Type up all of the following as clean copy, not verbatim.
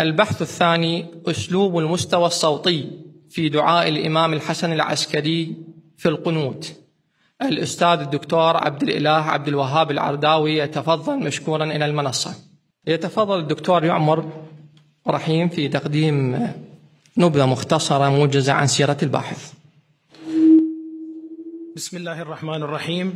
البحث الثاني: أسلوب المستوى الصوتي في دعاء الإمام الحسن العسكري في القنوت. الأستاذ الدكتور عبد الاله عبد الوهاب العرداوي، يتفضل مشكورا إلى المنصة. يتفضل الدكتور يعمر رحيم في تقديم نبذة مختصرة موجزة عن سيرة الباحث. بسم الله الرحمن الرحيم.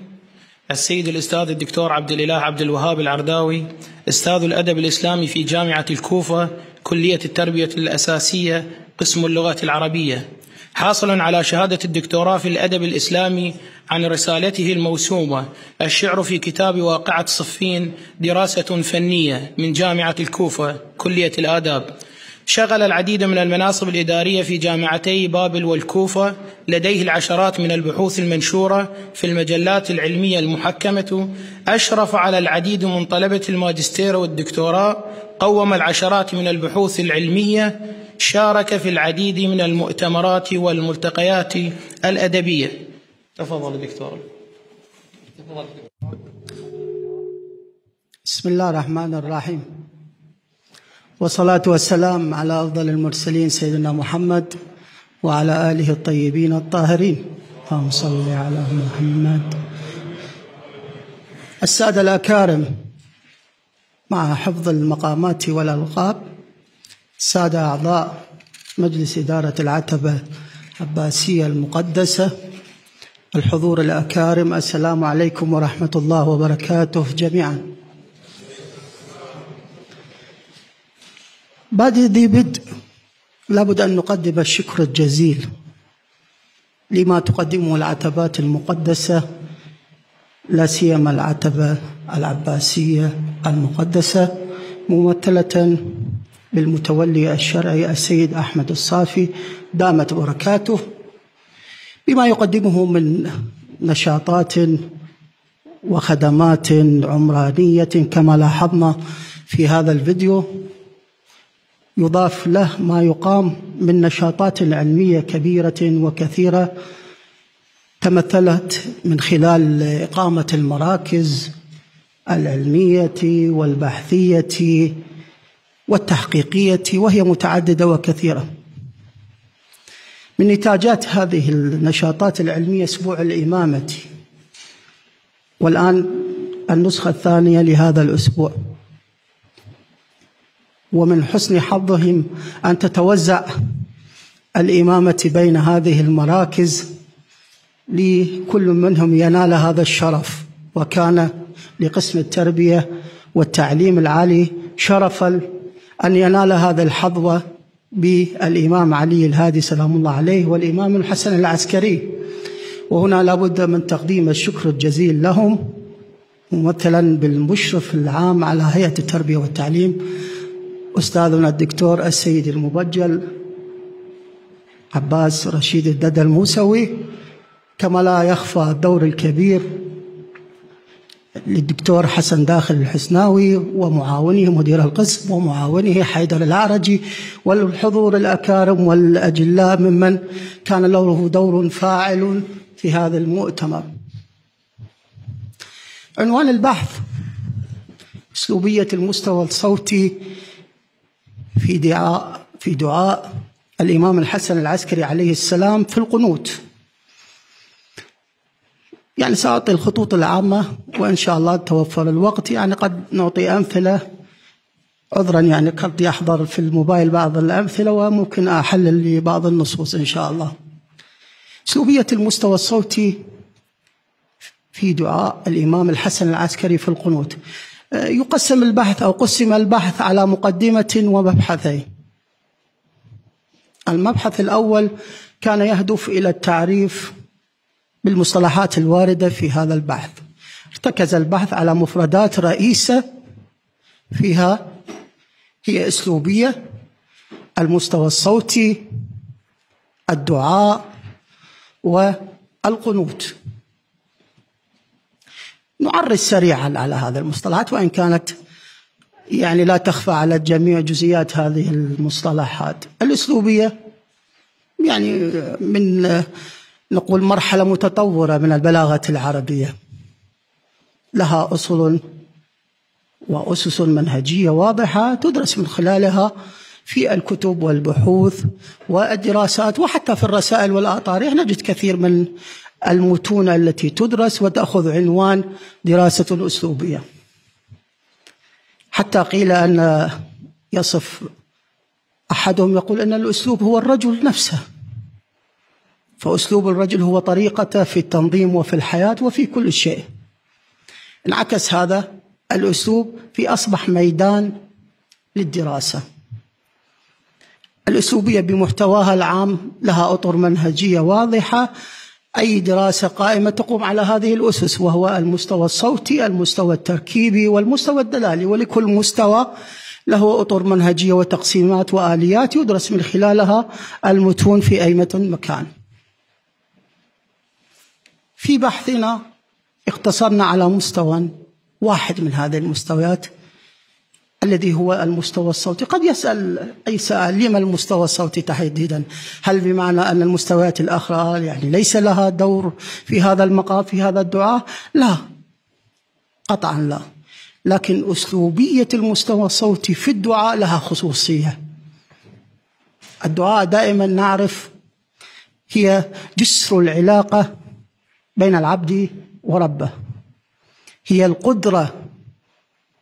السيد الأستاذ الدكتور عبد الاله عبد الوهاب العرداوي، أستاذ الأدب الإسلامي في جامعة الكوفة، كلية التربية الأساسية، قسم اللغة العربية، حاصل على شهادة الدكتوراه في الأدب الإسلامي عن رسالته الموسومة الشعر في كتاب واقعة صفين، دراسة فنية، من جامعة الكوفة، كلية الآداب. شغل العديد من المناصب الإدارية في جامعتي بابل والكوفة، لديه العشرات من البحوث المنشورة في المجلات العلمية المحكمة، أشرف على العديد من طلبة الماجستير والدكتوراه، قوم العشرات من البحوث العلمية، شارك في العديد من المؤتمرات والملتقيات الأدبية. تفضل دكتور. بسم الله الرحمن الرحيم، والصلاة والسلام على أفضل المرسلين سيدنا محمد وعلى آله الطيبين الطاهرين، اللهم صل على محمد. السادة الأكارم، مع حفظ المقامات والألقاب، السادة أعضاء مجلس إدارة العتبة العباسية المقدسة، الحضور الأكارم، السلام عليكم ورحمة الله وبركاته جميعا. بعد ذي بدء لابد أن نقدم الشكر الجزيل لما تقدمه العتبات المقدسة، لا سيما العتبة العباسية المقدسة، ممثلة بالمتولي الشرعي السيد أحمد الصافي دامت بركاته، بما يقدمه من نشاطات وخدمات عمرانية كما لاحظنا في هذا الفيديو. يضاف له ما يقام من نشاطات علمية كبيرة وكثيرة، تمثلت من خلال إقامة المراكز العلمية والبحثية والتحقيقية، وهي متعددة وكثيرة. من نتاجات هذه النشاطات العلمية أسبوع الإمامة، والآن النسخة الثانية لهذا الأسبوع، ومن حسن حظهم أن تتوزع الإمامة بين هذه المراكز لكل منهم ينال هذا الشرف، وكان لقسم التربية والتعليم العالي شرفا أن ينال هذا الحظوة بالإمام علي الهادي سلام الله عليه والإمام الحسن العسكري، وهنا لابد من تقديم الشكر الجزيل لهم، ممثلا بالمشرف العام على هيئة التربية والتعليم أستاذنا الدكتور السيد المبجل عباس رشيد الدد الموسوي، كما لا يخفى الدور الكبير للدكتور حسن داخل الحسناوي ومعاونه مدير القسم ومعاونه حيدر العرجي، والحضور الأكارم والأجلاء ممن كان له دور فاعل في هذا المؤتمر. عنوان البحث: أسلوبية المستوى الصوتي في دعاء الإمام الحسن العسكري عليه السلام في القنوت. يعني سأعطي الخطوط العامة، وإن شاء الله توفر الوقت يعني قد نعطي أمثلة، عذرا يعني قد يحضر في الموبايل بعض الأمثلة، وممكن أحلل لبعض النصوص إن شاء الله. أسلوبية المستوى الصوتي في دعاء الإمام الحسن العسكري في القنوت. يقسم البحث أو قسم البحث على مقدمة ومبحثين. المبحث الأول كان يهدف إلى التعريف بالمصطلحات الواردة في هذا البحث. ارتكز البحث على مفردات رئيسة فيها هي أسلوبية، المستوى الصوتي، الدعاء، والقنوت. نعرج سريعا على هذه المصطلحات، وإن كانت يعني لا تخفى على الجميع جزئيات هذه المصطلحات. الأسلوبية يعني من نقول مرحلة متطورة من البلاغة العربية، لها أصول وأسس منهجية واضحة تدرس من خلالها في الكتب والبحوث والدراسات، وحتى في الرسائل والآثار نجد كثير من المتون التي تدرس وتأخذ عنوان دراسة أسلوبية. حتى قيل أن يصف أحدهم يقول أن الأسلوب هو الرجل نفسه، فأسلوب الرجل هو طريقته في التنظيم وفي الحياة وفي كل شيء. انعكس هذا الأسلوب فأصبح ميدان للدراسة. الأسلوبية بمحتواها العام لها أطر منهجية واضحة، أي دراسة قائمة تقوم على هذه الأسس، وهو المستوى الصوتي، المستوى التركيبي، والمستوى الدلالي، ولكل مستوى له أطر منهجية وتقسيمات وآليات يدرس من خلالها المتون في أي مكان. في بحثنا اقتصرنا على مستوى واحد من هذه المستويات الذي هو المستوى الصوتي. قد يسأل أي سائل لما المستوى الصوتي تحديدا؟ هل بمعنى أن المستويات الأخرى يعني ليس لها دور في هذا المقام في هذا الدعاء؟ لا، قطعا لا، لكن أسلوبية المستوى الصوتي في الدعاء لها خصوصية. الدعاء دائما نعرف هي جسر العلاقة بين العبد وربه، هي القدرة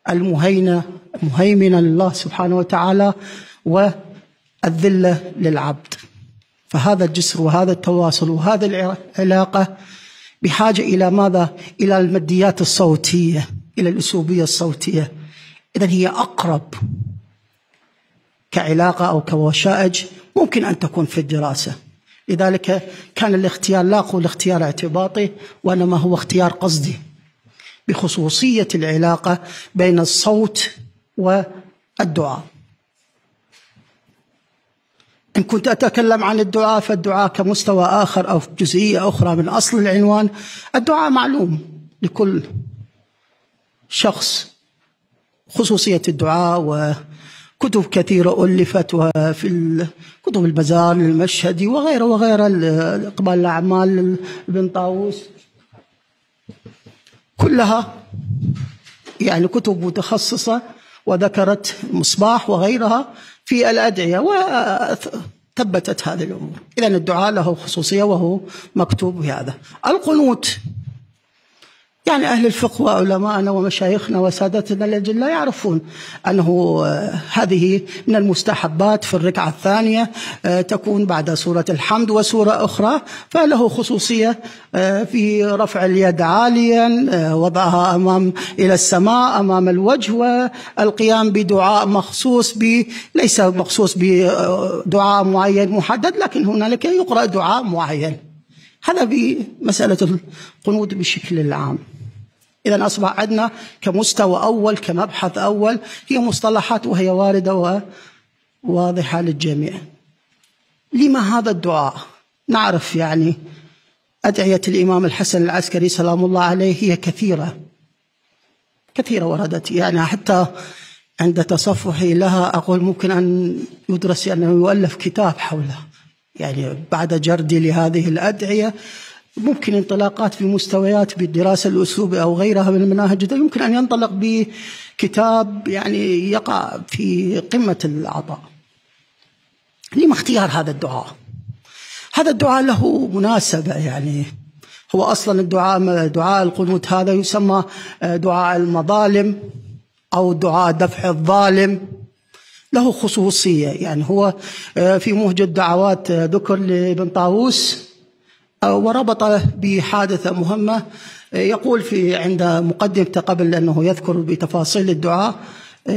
المهيمنة لله سبحانه وتعالى والذلة للعبد. فهذا الجسر وهذا التواصل وهذه العلاقة بحاجة إلى ماذا؟ إلى الماديات الصوتية، إلى الأسلوبية الصوتية. إذن هي أقرب كعلاقة أو كوشائج ممكن أن تكون في الدراسة. لذلك كان الاختيار لا أقول اختيار اعتباطي، وإنما هو اختيار قصدي بخصوصية العلاقة بين الصوت والدعاء. إن كنت أتكلم عن الدعاء فالدعاء كمستوى آخر أو جزئية أخرى من أصل العنوان. الدعاء معلوم لكل شخص خصوصية الدعاء، وكتب كثيرة ألفت، وفي كتب البزار المشهدي وغيره وغيره، إقبال الأعمال ابن طاووس، كلها يعني كتب متخصصة وذكرت مصباح وغيرها في الأدعية وثبتت هذه الأمور. إذن الدعاء له خصوصية وهو مكتوب بهذا. القنوت، يعني أهل الفقه وعلماءنا ومشايخنا وسادتنا الذين لا يعرفون أنه هذه من المستحبات في الركعة الثانية، تكون بعد سورة الحمد وسورة أخرى، فله خصوصية في رفع اليد عاليا، وضعها أمام إلى السماء أمام الوجه، والقيام بدعاء مخصوص ليس مخصوص بدعاء معين محدد، لكن هنالك يقرأ دعاء معين. هذا بمسألة القنوت بشكل عام. إذن أصبح عندنا كمستوى أول كمبحث أول، هي مصطلحات وهي واردة وواضحة للجميع. لما هذا الدعاء؟ نعرف يعني أدعية الإمام الحسن العسكري سلام الله عليه هي كثيرة كثيرة وردت، يعني حتى عند تصفحي لها أقول ممكن أن يدرس أنه يؤلف كتاب حولها، يعني بعد جردي لهذه الأدعية. ممكن انطلاقات في مستويات بالدراسة الأسلوبية أو غيرها من المناهج، ده يمكن أن ينطلق بكتاب يعني يقع في قمة العطاء. لما اختيار هذا الدعاء؟ هذا الدعاء له مناسبة، يعني هو أصلا دعاء القنوت هذا يسمى دعاء المظالم أو دعاء دفع الظالم، له خصوصية. يعني هو في مهجة دعوات ذكر لابن طاووس وربط بحادثة مهمة، يقول في عند مقدمته قبل أنه يذكر بتفاصيل الدعاء،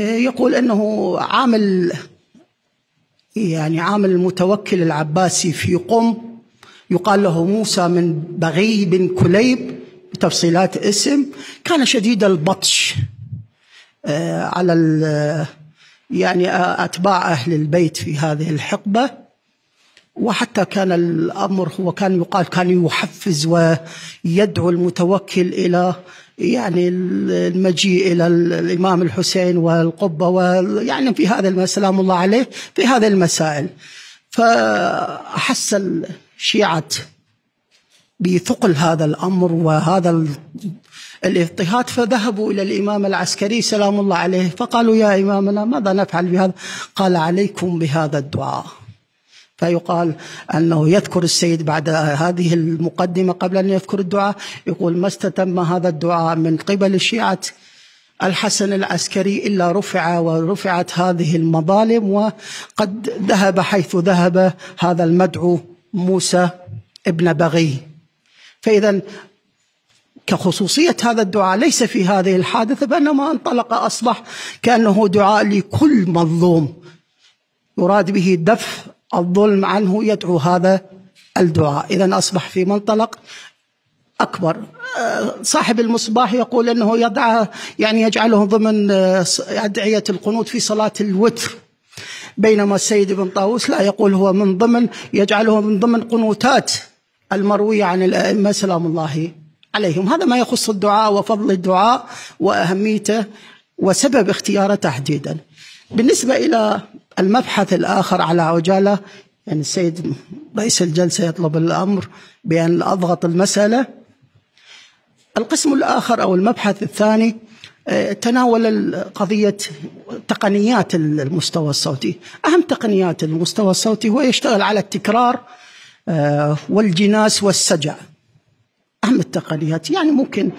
يقول أنه عامل المتوكل العباسي في قم يقال له موسى من بغي بن كليب بتفصيلات اسم، كان شديد البطش على يعني أتباع أهل البيت في هذه الحقبة، وحتى كان الأمر هو كان يقال كان يحفز ويدعو المتوكل إلى يعني المجيء إلى الإمام الحسين والقبة، ويعني في هذا سلام الله عليه في هذه المسائل. فأحس الشيعة بثقل هذا الأمر وهذا الاضطهاد، فذهبوا إلى الإمام العسكري سلام الله عليه فقالوا يا إمامنا ماذا نفعل بهذا؟ قال عليكم بهذا الدعاء. فيقال أنه يذكر السيد بعد هذه المقدمة قبل أن يذكر الدعاء يقول ما استتم هذا الدعاء من قبل الشيعة الحسن العسكري إلا رفع ورفعت هذه المظالم، وقد ذهب حيث ذهب هذا المدعو موسى ابن بغي. فإذا كخصوصية هذا الدعاء ليس في هذه الحادثة، بينما انطلق أصبح كأنه دعاء لكل مظلوم يراد به دفع الظلم عنه يدعو هذا الدعاء. إذا أصبح في منطلق أكبر. صاحب المصباح يقول أنه يدعى يعني يجعله ضمن أدعية القنوت في صلاة الوتر، بينما السيد ابن طاووس لا، يقول هو من ضمن يجعله من ضمن قنوتات المروية عن الأئمة سلام الله عليهم. هذا ما يخص الدعاء وفضل الدعاء وأهميته وسبب اختياره تحديدا. بالنسبة إلى المبحث الآخر على عجالة، يعني السيد رئيس الجلسة يطلب الأمر بأن أضغط المسألة. القسم الآخر أو المبحث الثاني تناول قضية تقنيات المستوى الصوتي. أهم تقنيات المستوى الصوتي هو يشتغل على التكرار والجناس والسجع، أهم التقنيات. يعني ممكن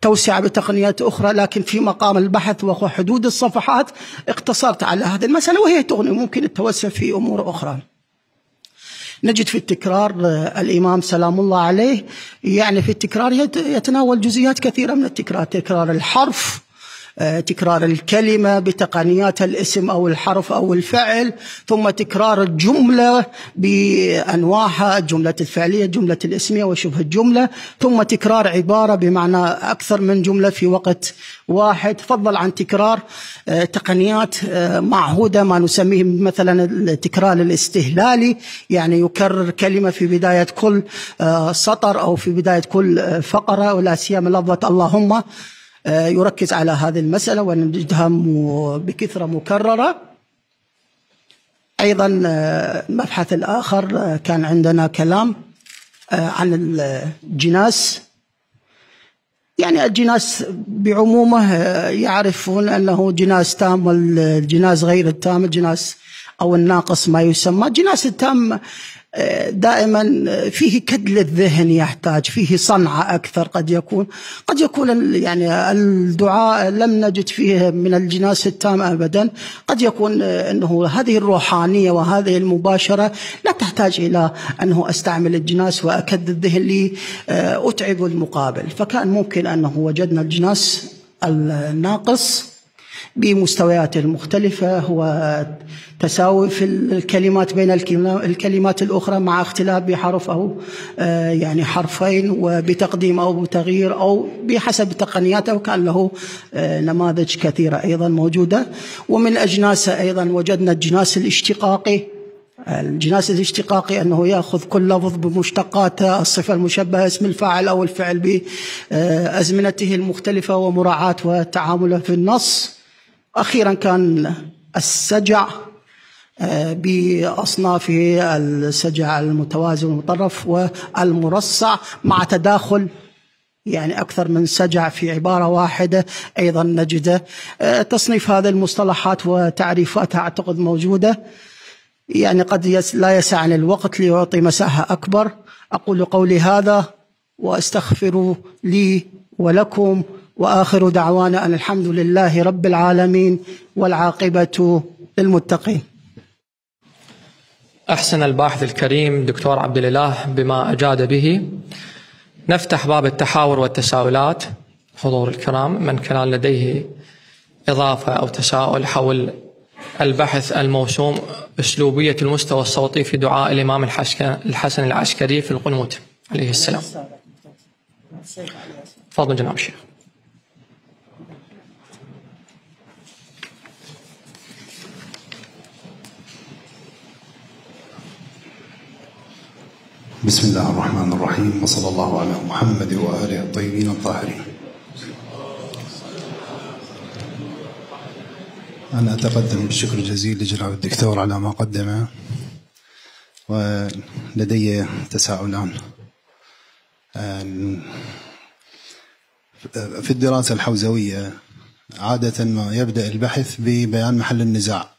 توسع بتقنيات أخرى، لكن في مقام البحث وحدود الصفحات اقتصرت على هذه المسألة، وهي تغني ممكن التوسع في أمور أخرى. نجد في التكرار الإمام سلام الله عليه، يعني في التكرار يتناول جزئيات كثيرة من التكرار، تكرار الحرف، تكرار الكلمة بتقنيات الاسم أو الحرف أو الفعل، ثم تكرار الجملة بأنواعها، الجملة الفعلية، الجملة الاسمية وشبه الجملة، ثم تكرار عبارة بمعنى أكثر من جملة في وقت واحد، فضل عن تكرار تقنيات معهودة ما نسميه مثلا التكرار الاستهلالي، يعني يكرر كلمة في بداية كل سطر أو في بداية كل فقرة، ولا سيما لفظة اللهم يركز على هذه المسألة ونجدها بكثرة مكررة. أيضا المبحث الآخر كان عندنا كلام عن الجناس. يعني الجناس بعمومه يعرفون أنه جناس تام والجناس غير التام، الجناس أو الناقص ما يسمى. الجناس التام دائما فيه كد للذهن، يحتاج فيه صنعة أكثر، قد يكون يعني الدعاء لم نجد فيه من الجناس التام أبدا، قد يكون أنه هذه الروحانية وهذه المباشرة لا تحتاج إلى أنه أستعمل الجناس وأكد الذهن لي أتعب المقابل. فكان ممكن أنه وجدنا الجناس الناقص بمستوياته المختلفة، هو تساوي في الكلمات بين الكلمات الأخرى مع اختلاف بحرف أو يعني حرفين، وبتقديم أو بتغيير أو بحسب تقنياته، وكان له نماذج كثيرة أيضا موجودة. ومن أجناسه أيضا وجدنا الجناس الاشتقاقي. الجناس الاشتقاقي أنه يأخذ كل لفظ بمشتقاته، الصفة المشبهة، اسم الفاعل أو الفعل بأزمنته المختلفة ومراعاة وتعامله في النص. أخيرا كان السجع بأصنافه، السجع المتوازي والمطرف والمرصع، مع تداخل يعني أكثر من سجع في عبارة واحدة أيضا نجده. تصنيف هذه المصطلحات وتعريفاتها أعتقد موجودة، يعني قد لا يسعني الوقت ليعطي مساحة أكبر. أقول قولي هذا وأستغفر لي ولكم، وآخر دعوانا أن الحمد لله رب العالمين، والعاقبة للمتقين. أحسن الباحث الكريم دكتور عبد الاله بما أجاد به. نفتح باب التحاور والتساؤلات. حضور الكرام، من كان لديه إضافة أو تساؤل حول البحث الموسوم أسلوبية المستوى الصوتي في دعاء الإمام الحسن العسكري في القنوت عليه السلام، تفضل جناب الشيخ. بسم الله الرحمن الرحيم، وصلى الله على محمد وآله الطيبين الطاهرين. أنا أتقدم بالشكر الجزيل لجناب الدكتور على ما قدمه، ولدي تساؤلان. في الدراسة الحوزوية عادة ما يبدأ البحث ببيان محل النزاع.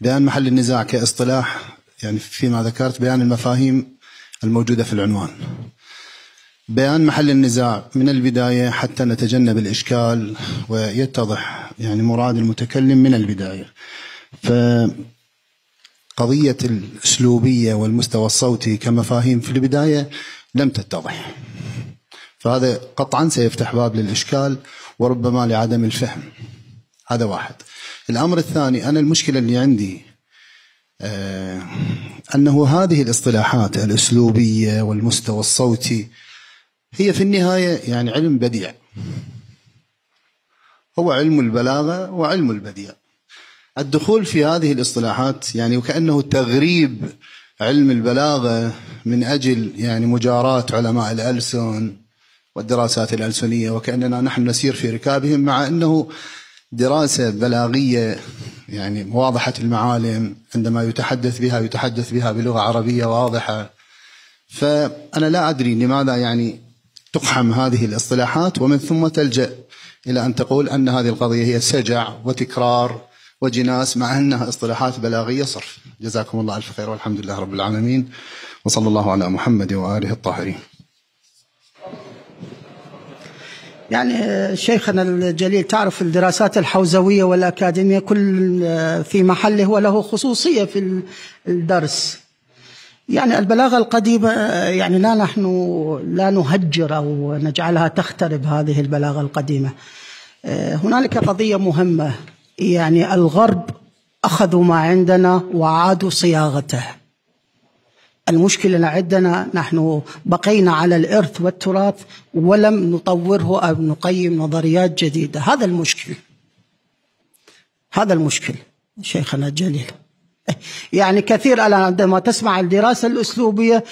بيان محل النزاع كاصطلاح يعني فيما ذكرت بيان المفاهيم الموجودة في العنوان. بيان محل النزاع من البداية حتى نتجنب الإشكال ويتضح يعني مراد المتكلم من البداية. فقضية الأسلوبية والمستوى الصوتي كمفاهيم في البداية لم تتضح، فهذا قطعا سيفتح باب للإشكال وربما لعدم الفهم. هذا واحد. الأمر الثاني، أنا المشكلة اللي عندي أنه هذه الاصطلاحات الأسلوبية والمستوى الصوتي هي في النهاية يعني علم بديع، هو علم البلاغة وعلم البديع. الدخول في هذه الاصطلاحات يعني وكأنه تغريب علم البلاغة من أجل يعني مجاراة علماء الألسن والدراسات الألسنية، وكأننا نحن نسير في ركابهم، مع أنه دراسة بلاغية يعني واضحة المعالم، عندما يتحدث بها يتحدث بها بلغة عربية واضحة. فأنا لا أدري لماذا يعني تقحم هذه الاصطلاحات ومن ثم تلجأ إلى أن تقول أن هذه القضية هي سجع وتكرار وجناس، مع أنها اصطلاحات بلاغية صرف. جزاكم الله ألف خير والحمد لله رب العالمين، وصلى الله على محمد وآله الطاهرين. يعني شيخنا الجليل تعرف الدراسات الحوزوية والأكاديمية كل في محله وله خصوصية في الدرس. يعني البلاغة القديمة يعني لا، نحن لا نهجر أو نجعلها تخترب هذه البلاغة القديمة. هنالك قضية مهمة، يعني الغرب أخذوا ما عندنا وعادوا صياغته. المشكلة عندنا نحن بقينا على الإرث والتراث ولم نطوره أو نقيم نظريات جديدة. هذا المشكل، هذا المشكل شيخنا الجليل. يعني كثير الآن عندما تسمع الدراسة الأسلوبية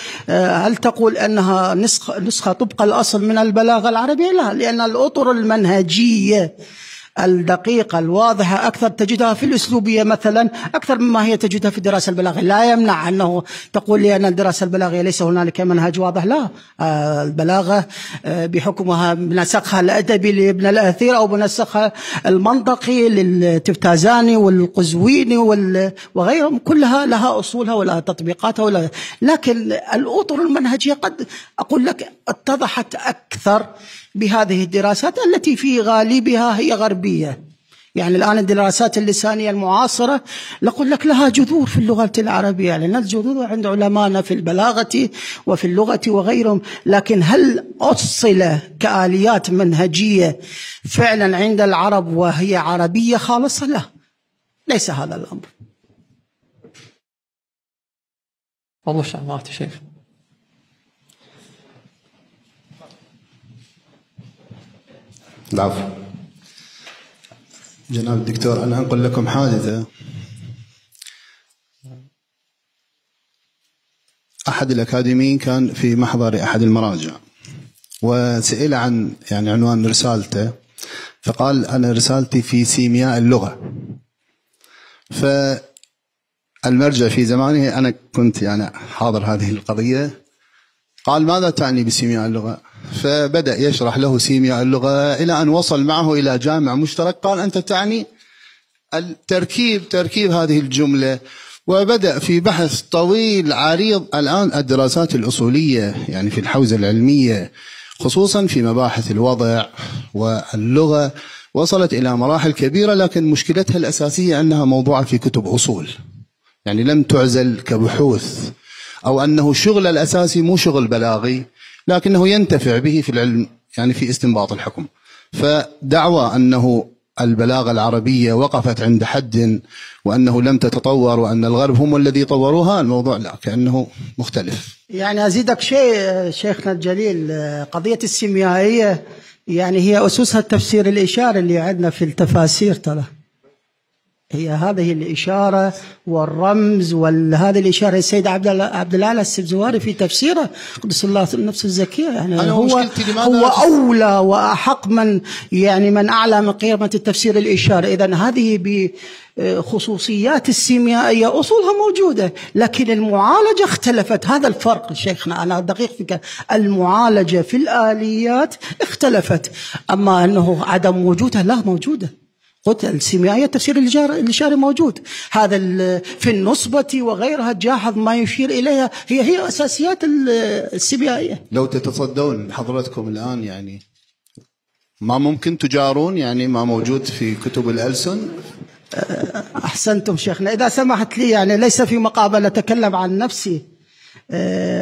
هل تقول أنها نسخة طبق الأصل من البلاغة العربية؟ لا، لأن الأطر المنهجية الدقيقة الواضحة أكثر تجدها في الأسلوبية مثلا أكثر مما هي تجدها في الدراسة البلاغية. لا يمنع أنه تقول لي أن الدراسة البلاغية ليس هنالك منهج واضح، لا. البلاغة بحكمها بنسخها الأدبي لابن الأثير أو بنسخها المنطقي للتفتازاني والقزويني وغيرهم، كلها لها أصولها ولها تطبيقاتها ولها، لكن الأطر المنهجية قد أقول لك اتضحت أكثر بهذه الدراسات التي في غالبها هي غربية. يعني الآن الدراسات اللسانية المعاصرة نقول لك لها جذور في اللغة العربية، لأن الجذور عند علمائنا في البلاغة وفي اللغة وغيرهم، لكن هل أصل كآليات منهجية فعلا عند العرب وهي عربية خالصة؟ لا، ليس هذا الأمر. والله شعبات شيخ. العفو جناب الدكتور، أنا أنقل لكم حادثة. أحد الأكاديميين كان في محضر أحد المراجع وسئل عن يعني عنوان رسالته، فقال أنا رسالتي في سيمياء اللغة. فالمرجع في زمانه، أنا كنت يعني حاضر هذه القضية، قال ماذا تعني بسيمياء اللغة؟ فبدأ يشرح له سيمياء اللغة إلى أن وصل معه إلى جامع مشترك. قال أنت تعني تركيب هذه الجملة، وبدأ في بحث طويل عريض. الآن الدراسات الأصولية يعني في الحوزة العلمية خصوصا في مباحث الوضع واللغة وصلت إلى مراحل كبيرة، لكن مشكلتها الأساسية أنها موضوعة في كتب أصول، يعني لم تعزل كبحوث، أو أنه شغل الأساسي مو شغل بلاغي لكنه ينتفع به في العلم يعني في استنباط الحكم. فدعوى أنه البلاغة العربية وقفت عند حد وأنه لم تتطور وأن الغرب هم الذي طوروها، الموضوع لا، كأنه مختلف. يعني أزيدك شيء شيخنا الجليل، قضية السيميائية يعني هي أسسها التفسير الإشاري اللي عندنا في التفاسير، ترى هي هذه الإشارة والرمز، وهذه الإشارة السيد عبد الاله السبزواري في تفسيره قدس الله النفس الزكية، يعني هو أولى وأحق من يعني من أعلى من قيمة التفسير الإشارة. إذا هذه بخصوصيات السيميائية أصولها موجودة، لكن المعالجة اختلفت. هذا الفرق شيخنا، أنا دقيق فيك، المعالجة في الآليات اختلفت، أما أنه عدم وجودها لا موجودة. قلت السيميائية تفسير الإشارة موجود، هذا في النصبة وغيرها الجاحظ ما يشير إليها، هي أساسيات السيميائية. لو تتصدون حضرتكم الآن يعني ما ممكن تجارون يعني ما موجود في كتب الألسن. أحسنتم شيخنا، إذا سمحت لي يعني ليس في مقابلة أتكلم عن نفسي.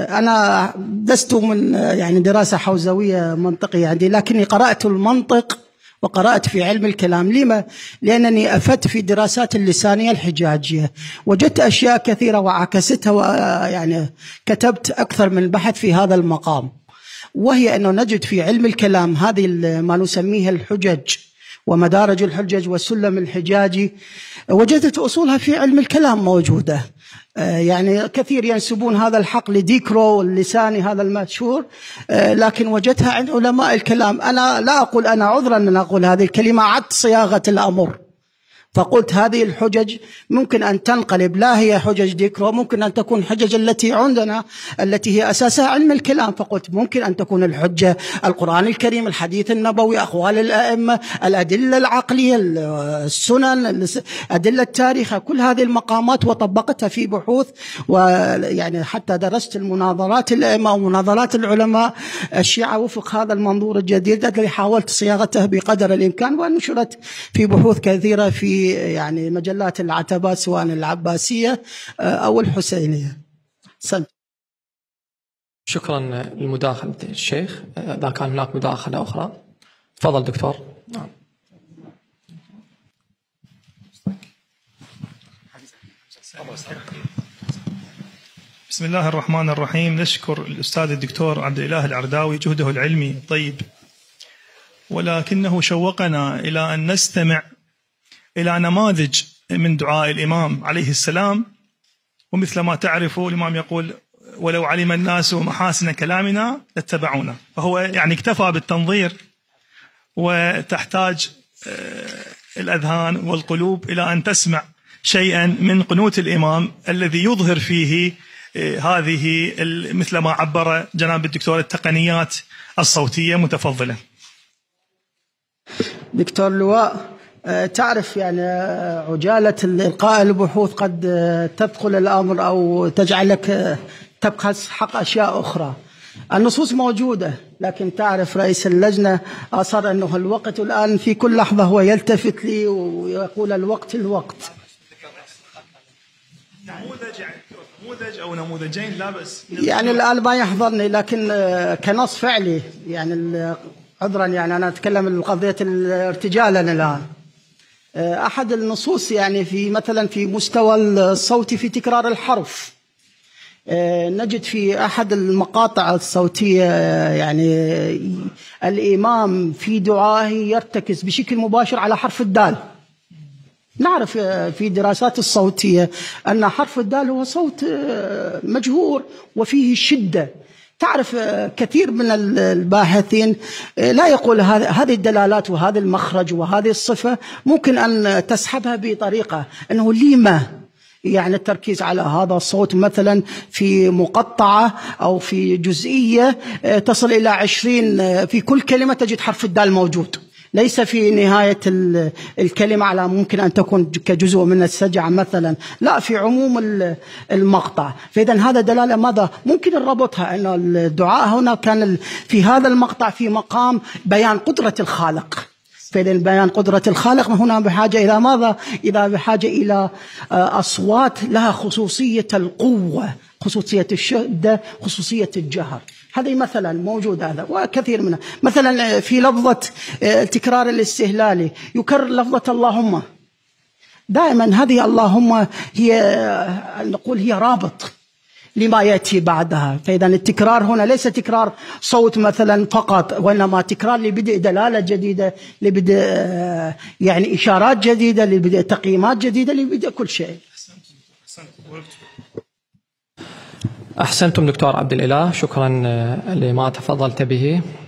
أنا لست من يعني دراسة حوزوية منطقية عندي، لكني قرأت المنطق وقرأت في علم الكلام. لما؟ لأنني أفدت في دراسات اللسانية الحجاجية، وجدت أشياء كثيرة وعكستها، ويعني كتبت أكثر من بحث في هذا المقام، وهي أنه نجد في علم الكلام هذه ما نسميه الحجج ومدارج الحجج والسلم الحجاجي، وجدت أصولها في علم الكلام موجودة. يعني كثير ينسبون هذا الحق لديكرو اللساني هذا المشهور، لكن وجدتها عند علماء الكلام. أنا لا أقول، أنا عذرا أن أقول هذه الكلمة عد صياغة الأمر، فقلت هذه الحجج ممكن أن تنقلب، لا هي حجج ديكرو، ممكن أن تكون حجج التي عندنا التي هي أساسها علم الكلام. فقلت ممكن أن تكون الحجة القرآن الكريم، الحديث النبوي، أقوال الأئمة، الأدلة العقلية، السنن، أدلة التاريخ، كل هذه المقامات، وطبقتها في بحوث، ويعني حتى درست المناظرات الأئمة ومناظرات العلماء الشيعة وفق هذا المنظور الجديد الذي حاولت صياغته بقدر الإمكان، ونشرت في بحوث كثيرة في يعني مجلات العتبات سواء العباسية أو الحسينية. شكرا لمداخلة الشيخ، إذا كان هناك مداخلة أخرى تفضل دكتور. نعم. بسم الله الرحمن الرحيم. نشكر الأستاذ الدكتور عبد الاله العرداوي جهده العلمي الطيب، ولكنه شوقنا إلى أن نستمع إلى نماذج من دعاء الإمام عليه السلام، ومثل ما تعرفوا الإمام يقول ولو علم الناس محاسن كلامنا لاتبعونا، فهو يعني اكتفى بالتنظير، وتحتاج الأذهان والقلوب إلى أن تسمع شيئا من قنوت الإمام الذي يظهر فيه هذه مثل ما عبر جناب الدكتور التقنيات الصوتية. متفضلة دكتور لواء. تعرف يعني عجالة الإلقاء البحوث قد تبخل الأمر أو تجعلك تبخس حق أشياء أخرى. النصوص موجودة، لكن تعرف رئيس اللجنة أصر أنه الوقت الآن في كل لحظة هو يلتفت لي ويقول الوقت الوقت. نموذج أو نموذجين لا بس يعني الآن ما يحضرني، لكن كنص فعلي يعني عذرا، يعني أنا أتكلم عن قضية الارتجال الآن. أحد النصوص يعني في مثلا في مستوى الصوت في تكرار الحرف، نجد في أحد المقاطع الصوتية يعني الإمام في دعائه يرتكز بشكل مباشر على حرف الدال. نعرف في دراسات الصوتية أن حرف الدال هو صوت مجهور وفيه شدة. تعرف كثير من الباحثين لا يقول هذه الدلالات وهذا المخرج وهذه الصفة ممكن أن تسحبها بطريقة أنه لما يعني التركيز على هذا الصوت مثلا في مقطعة أو في جزئية تصل إلى 20 في كل كلمة تجد حرف الدال موجود، ليس في نهاية الكلمة على ممكن أن تكون كجزء من السجع مثلا، لا في عموم المقطع. فإذا هذا دلالة ماذا ممكن نربطها أن الدعاء هنا كان في هذا المقطع في مقام بيان قدرة الخالق. فإذا بيان قدرة الخالق هنا بحاجة إلى ماذا؟ إذا بحاجة إلى أصوات لها خصوصية القوة، خصوصية الشدة، خصوصية الجهر. هذه مثلا موجود هذا وكثير منها. مثلا في لفظة التكرار الاستهلالي يكرر لفظة اللهم دائما. هذه اللهم هي نقول هي رابط، لما يأتي بعدها. فإذا التكرار هنا ليس تكرار صوت مثلا فقط، وإنما تكرار لبدء دلالة جديدة، لبدء يعني إشارات جديدة، لبدء تقييمات جديدة، لبدء كل شيء. أحسنتم دكتور عبد الإله، شكرا لما تفضلت به.